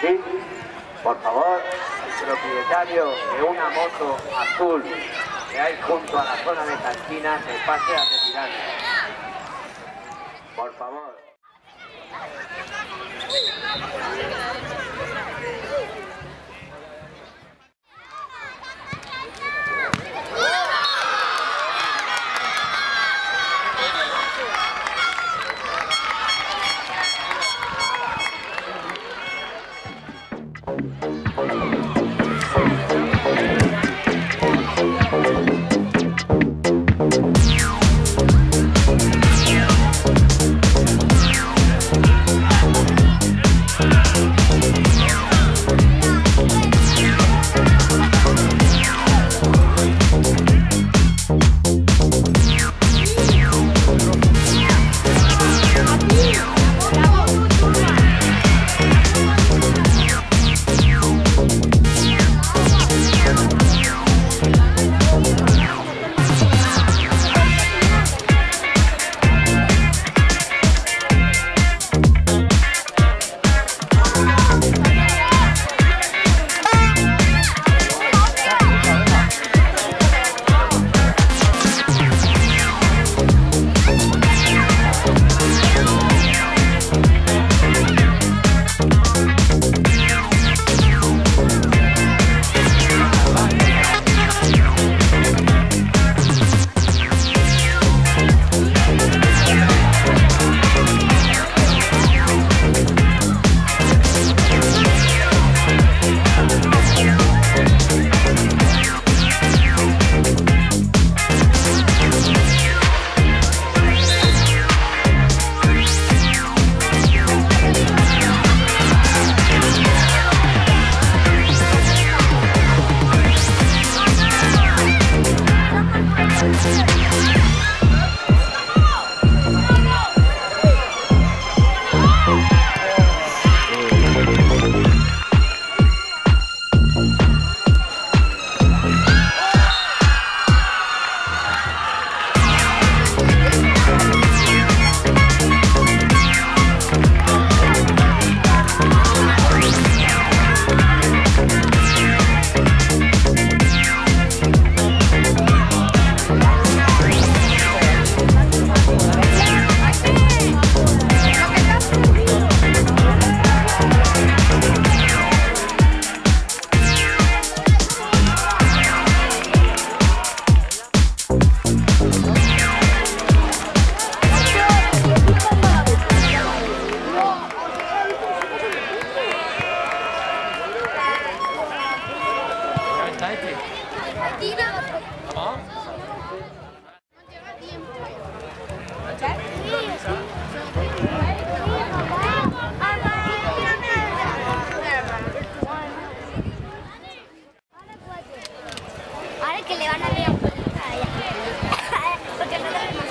Sí, por favor, el propietario de una moto azul que hay junto a la zona de cantina se pase a retirarse. Por favor. Argentina. ¿Ah? No lleva tiempo. Ahora que le van a ver a Polita allá. Porque no la vemos.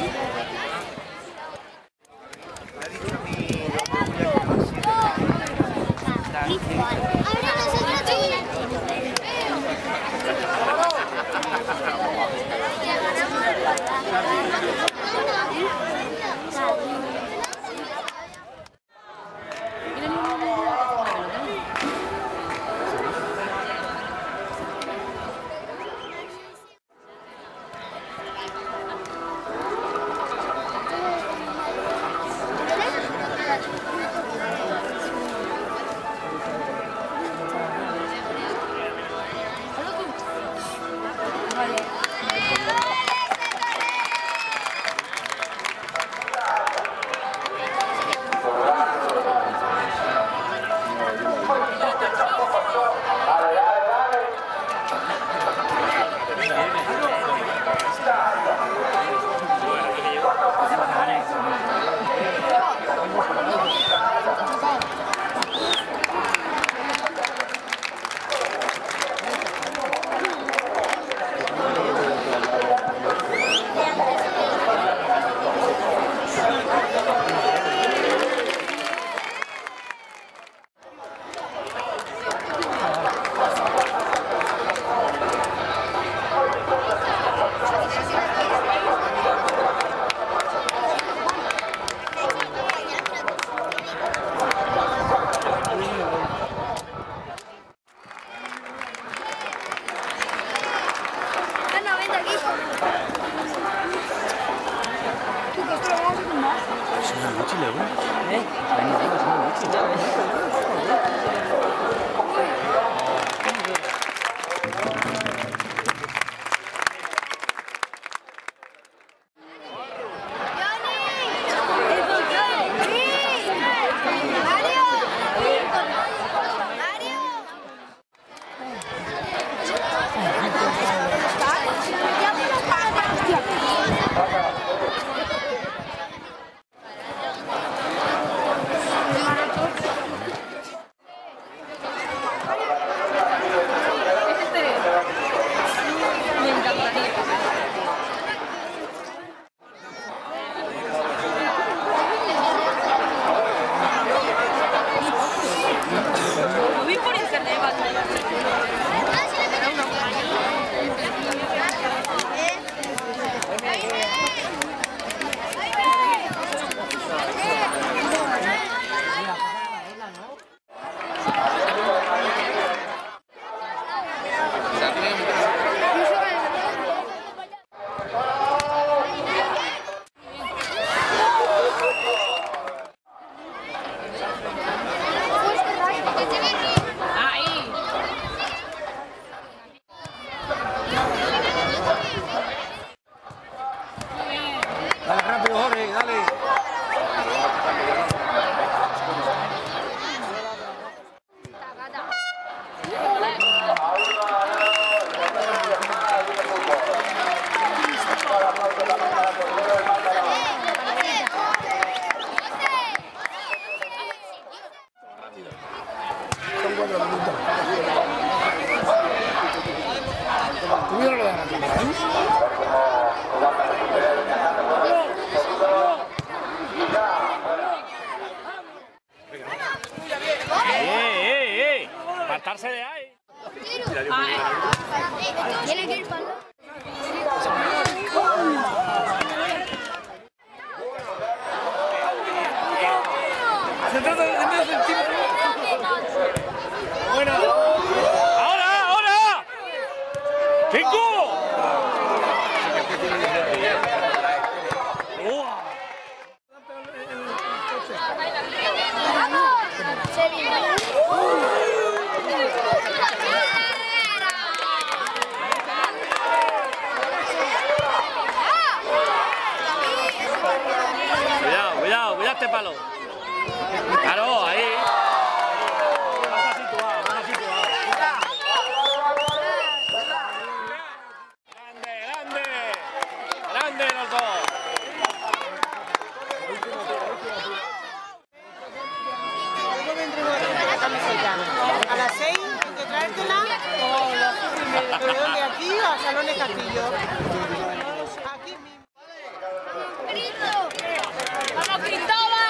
Salones Castillo. Aquí mismo. ¡Vamos, Cristóbal!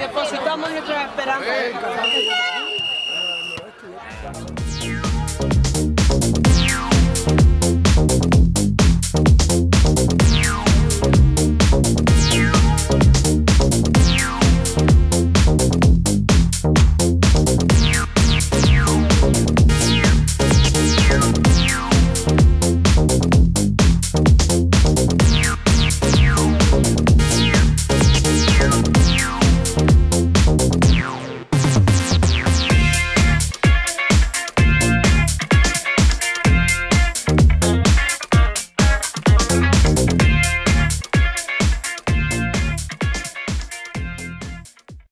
Depositamos nuestras esperanzas.